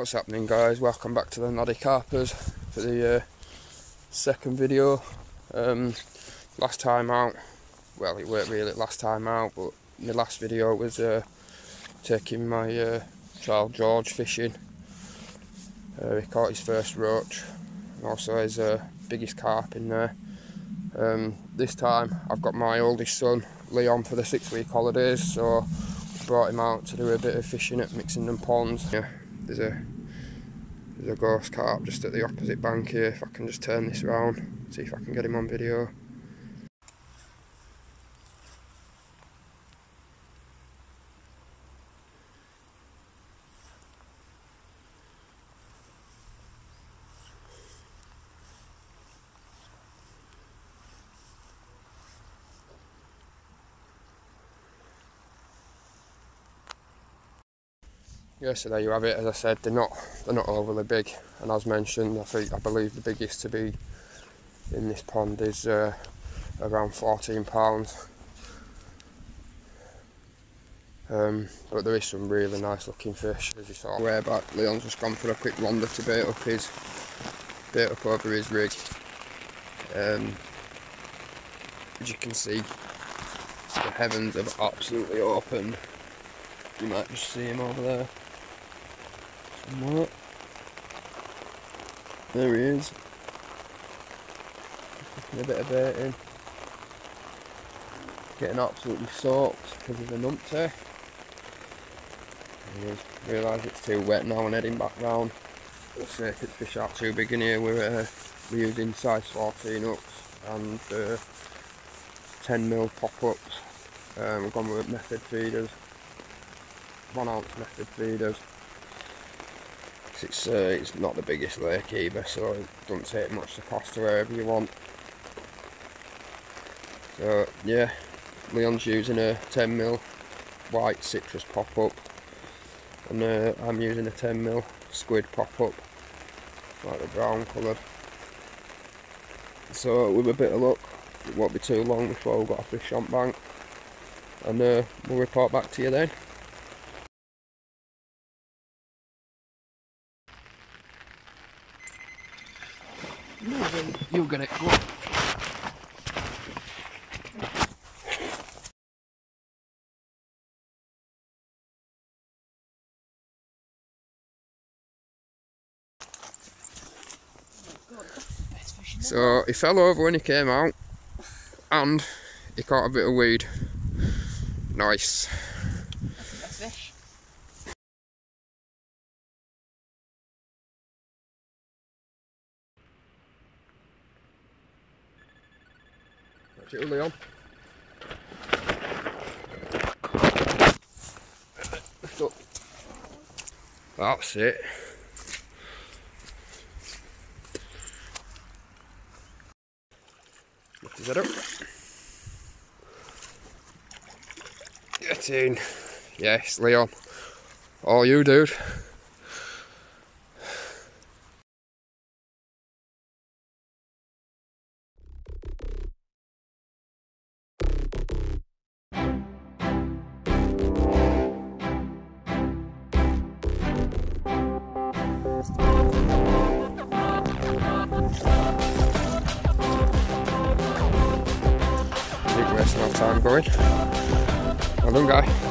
What's happening, guys? Welcome back to the Noddy Carpers for the second video. Last time out, well, it weren't really last time out, but my last video was taking my child George fishing. He caught his first roach and also his biggest carp in there. This time I've got my oldest son Leon for the 6-week holidays, so brought him out to do a bit of fishing at Mixenden Ponds. Yeah, there's a ghost carp just at the opposite bank here. If I can just turn this around, see if I can get him on video. Yeah, so there you have it. As I said, they're not overly big, and as mentioned, I believe the biggest to be in this pond is around 14 pounds. But there is some really nice looking fish, as you saw. Way back, Leon's just gone for a quick wander to bait up over his rig. As you can see, the heavens have absolutely opened. You might just see him over there. What? There he is. A bit of baiting. Getting absolutely soaked because of the numpty. I just realised it's too wet now and heading back round. Let's see if the fish aren't too big in here. We're using size 14 hooks and 10mm pop-ups. We've gone with method feeders. 1 ounce method feeders. It's not the biggest lake either, so it doesn't take much to cast to wherever you want. So yeah, Leon's using a 10mm white citrus pop-up, and I'm using a 10mm squid pop-up, like the brown coloured. So with a bit of luck, it won't be too long before we've got a fish on bank, and we'll report back to you then. You'll get it. Go. So he fell over when he came out, and he caught a bit of weed. Nice. That's a fish. Leon. That's it. Lift his head up. Get in. Yes, Leon. All you, dude. Wasting our time going. Well done, guy.